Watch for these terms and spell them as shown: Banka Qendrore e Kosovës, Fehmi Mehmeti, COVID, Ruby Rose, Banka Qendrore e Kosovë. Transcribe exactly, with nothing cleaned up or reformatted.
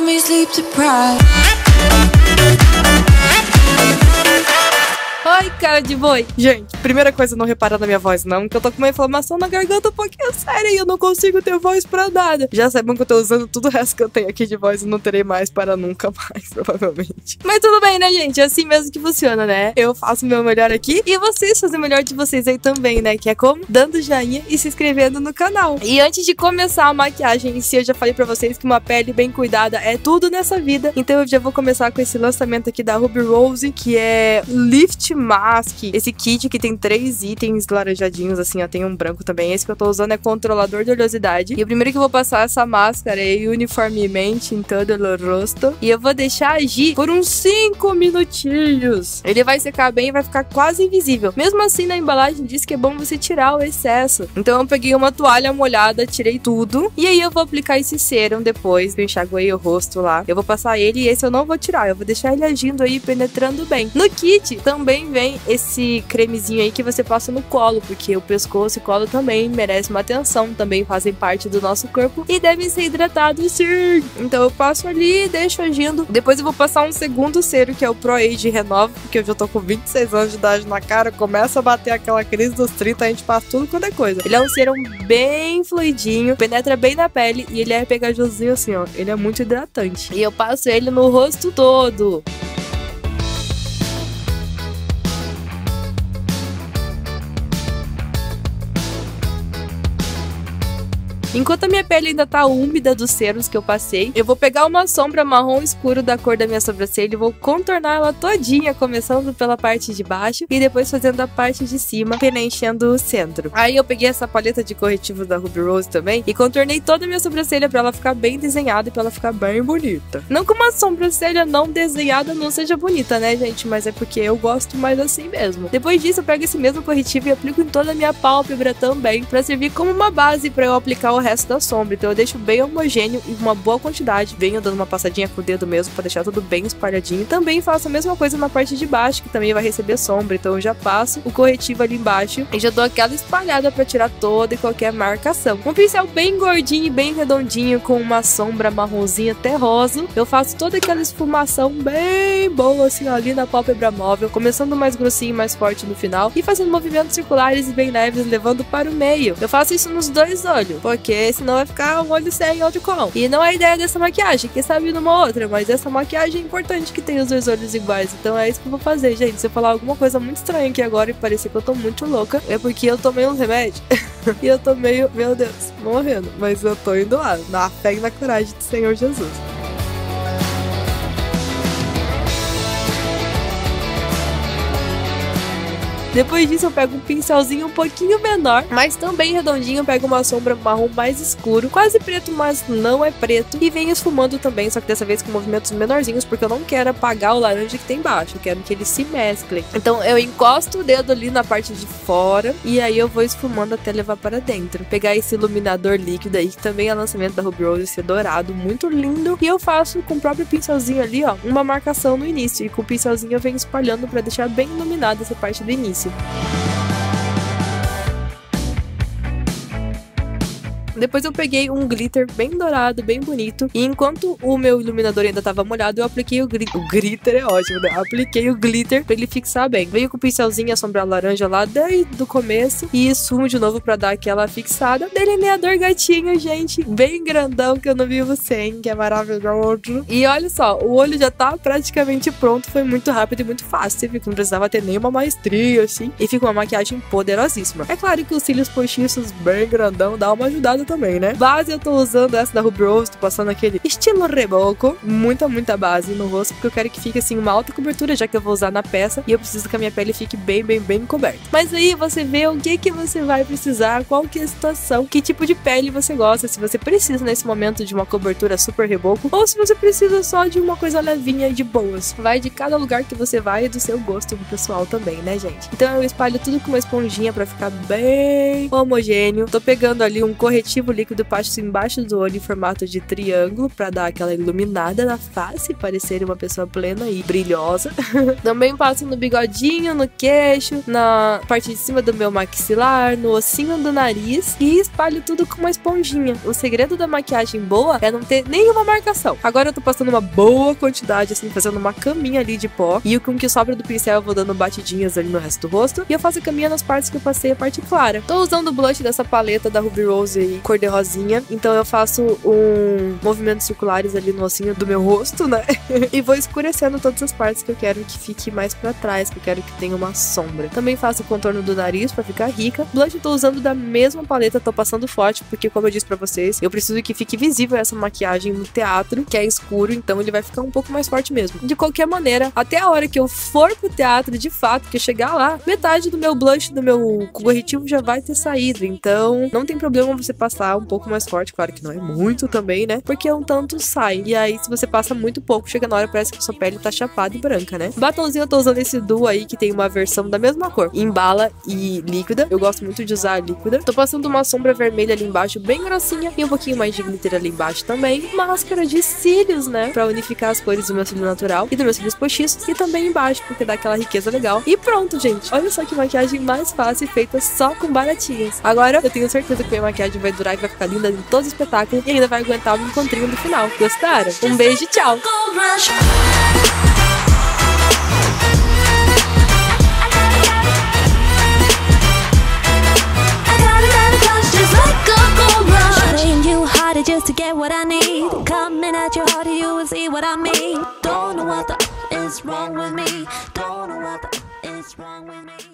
got me sleep deprived. Ai, cara de boi. Gente, primeira coisa, não repara na minha voz, não, que eu tô com uma inflamação na garganta um pouquinho séria e eu não consigo ter voz pra nada. Já saibam que eu tô usando tudo o resto que eu tenho aqui de voz e não terei mais para nunca mais, provavelmente. Mas tudo bem, né, gente? É assim mesmo que funciona, né? Eu faço o meu melhor aqui e vocês fazem o melhor de vocês aí também, né? Que é como? Dando joinha e se inscrevendo no canal. E antes de começar a maquiagem em si, eu já falei pra vocês que uma pele bem cuidada é tudo nessa vida. Então eu já vou começar com esse lançamento aqui da Ruby Rose, que é Lift Mask, esse kit que tem três itens laranjadinhos, assim, ó, tem um branco também. Esse que eu tô usando é controlador de oleosidade. E o primeiro que eu vou passar essa máscara é uniformemente em todo o rosto. E eu vou deixar agir por uns cinco minutinhos. Ele vai secar bem e vai ficar quase invisível. Mesmo assim, na embalagem diz que é bom você tirar o excesso. Então eu peguei uma toalha molhada, tirei tudo. E aí eu vou aplicar esse serum depois. Eu enxaguei o rosto lá. Eu vou passar ele e esse eu não vou tirar. Eu vou deixar ele agindo aí, penetrando bem. No kit também vem esse cremezinho aí que você passa no colo, porque o pescoço e o colo também merecem uma atenção, também fazem parte do nosso corpo e devem ser hidratados, sim. Então eu passo ali e deixo agindo. Depois eu vou passar um segundo cero, que é o Pro Age Renova, porque eu já tô com vinte e seis anos de idade na cara, começa a bater aquela crise dos trinta, a gente passa tudo quanto é coisa. Ele é um serum bem fluidinho, penetra bem na pele e ele é pegajosinho assim, ó. Ele é muito hidratante. E eu passo ele no rosto todo. Enquanto a minha pele ainda tá úmida dos serums que eu passei, eu vou pegar uma sombra marrom escuro da cor da minha sobrancelha e vou contornar ela todinha, começando pela parte de baixo e depois fazendo a parte de cima, preenchendo o centro. Aí eu peguei essa paleta de corretivos da Ruby Rose também e contornei toda a minha sobrancelha pra ela ficar bem desenhada e pra ela ficar bem bonita. Não que uma sobrancelha não desenhada não seja bonita, né, gente? Mas é porque eu gosto mais assim mesmo. Depois disso, eu pego esse mesmo corretivo e aplico em toda a minha pálpebra também, pra servir como uma base pra eu aplicar o o resto da sombra. Então eu deixo bem homogêneo e uma boa quantidade. Venho dando uma passadinha com o dedo mesmo pra deixar tudo bem espalhadinho. Também faço a mesma coisa na parte de baixo, que também vai receber sombra. Então eu já passo o corretivo ali embaixo e já dou aquela espalhada pra tirar toda e qualquer marcação. Um pincel bem gordinho e bem redondinho, com uma sombra marronzinha até rosa. Eu faço toda aquela esfumação bem boa assim ali na pálpebra móvel, começando mais grossinho e mais forte no final, e fazendo movimentos circulares e bem leves, levando para o meio. Eu faço isso nos dois olhos, porque Porque senão vai ficar um olho sem e outro com. E não é a ideia dessa maquiagem, que sabe numa outra, mas essa maquiagem é importante que tenha os dois olhos iguais. Então é isso que eu vou fazer, gente. Se eu falar alguma coisa muito estranha aqui agora e parecer que eu tô muito louca, é porque eu tomei uns remédios. E eu tô meio, meu Deus, morrendo. Mas eu tô indo lá, na fé e na coragem do Senhor Jesus. Depois disso eu pego um pincelzinho um pouquinho menor, mas também redondinho, pego uma sombra marrom mais escuro, quase preto, mas não é preto, e venho esfumando também, só que dessa vez com movimentos menorzinhos, porque eu não quero apagar o laranja que tem embaixo, eu quero que ele se mesclem. Então eu encosto o dedo ali na parte de fora, e aí eu vou esfumando até levar para dentro. Pegar esse iluminador líquido aí, que também é lançamento da Ruby Rose, esse dourado, muito lindo, e eu faço com o próprio pincelzinho ali, ó, uma marcação no início, e com o pincelzinho eu venho espalhando para deixar bem iluminada essa parte do início. Depois eu peguei um glitter bem dourado, bem bonito, e enquanto o meu iluminador ainda tava molhado, eu apliquei o glitter. O glitter é ótimo, né? Eu apliquei o glitter pra ele fixar bem. Veio com o pincelzinho, a sombra laranja lá desde o começo, e esfumo de novo pra dar aquela fixada. Delineador gatinho, gente, bem grandão, que eu não vivo sem, que é maravilhoso. E olha só, o olho já tá praticamente pronto, foi muito rápido e muito fácil, viu? Não precisava ter nenhuma maestria, assim, e fica uma maquiagem poderosíssima. É claro que os cílios postiços bem grandão dá uma ajudada também, né? Base eu tô usando essa da Ruby Rose, tô passando aquele estilo reboco, muita, muita base no rosto, porque eu quero que fique assim uma alta cobertura, já que eu vou usar na peça, e eu preciso que a minha pele fique bem, bem, bem coberta. Mas aí você vê o que que você vai precisar, qual que é a situação, que tipo de pele você gosta, se você precisa nesse momento de uma cobertura super reboco, ou se você precisa só de uma coisa levinha e de boas. Vai de cada lugar que você vai e do seu gosto pessoal também, né, gente? Então eu espalho tudo com uma esponjinha pra ficar bem homogêneo. Tô pegando ali um corretivo corretivo líquido passo embaixo do olho em formato de triângulo para dar aquela iluminada na face, parecer uma pessoa plena e brilhosa. Também passo no bigodinho, no queixo, na parte de cima do meu maxilar, no ossinho do nariz e espalho tudo com uma esponjinha. O segredo da maquiagem boa é não ter nenhuma marcação. Agora eu tô passando uma boa quantidade, assim, fazendo uma caminha ali de pó, e com o que sobra do pincel eu vou dando batidinhas ali no resto do rosto e eu faço a caminha nas partes que eu passei a parte clara. Tô usando o blush dessa paleta da Ruby Rose aí, cor de rosinha, então eu faço um movimentos circulares ali no ossinho do meu rosto, né? E vou escurecendo todas as partes que eu quero que fique mais pra trás, que eu quero que tenha uma sombra. Também faço o contorno do nariz pra ficar rica. Blush eu tô usando da mesma paleta, tô passando forte, porque como eu disse pra vocês, eu preciso que fique visível essa maquiagem no teatro, que é escuro, então ele vai ficar um pouco mais forte mesmo. De qualquer maneira, até a hora que eu for pro teatro, de fato, que eu chegar lá, metade do meu blush, do meu corretivo já vai ter saído, então não tem problema você passar um pouco mais forte, claro que não é muito também, né? Porque um tanto sai, e aí se você passa muito pouco, chega na hora, parece que a sua pele tá chapada e branca, né? Batomzinho eu tô usando esse duo aí, que tem uma versão da mesma cor, em bala e líquida, eu gosto muito de usar a líquida. Tô passando uma sombra vermelha ali embaixo, bem grossinha, e um pouquinho mais de glitter ali embaixo também. Máscara de cílios, né? Pra unificar as cores do meu cílio natural e dos meus cílios postiços, e também embaixo, porque dá aquela riqueza legal. E pronto, gente! Olha só que maquiagem mais fácil, feita só com baratinhas. Agora, eu tenho certeza que minha maquiagem vai durar e vai ficar linda em todo o espetáculo, e ainda vai aguentar o encontrinho do final. Gostaram? Um beijo e tchau! Just to get what I need, coming at you harder, you will see what I mean. Don't know what the f is wrong with me. Don't know what the f is wrong with me.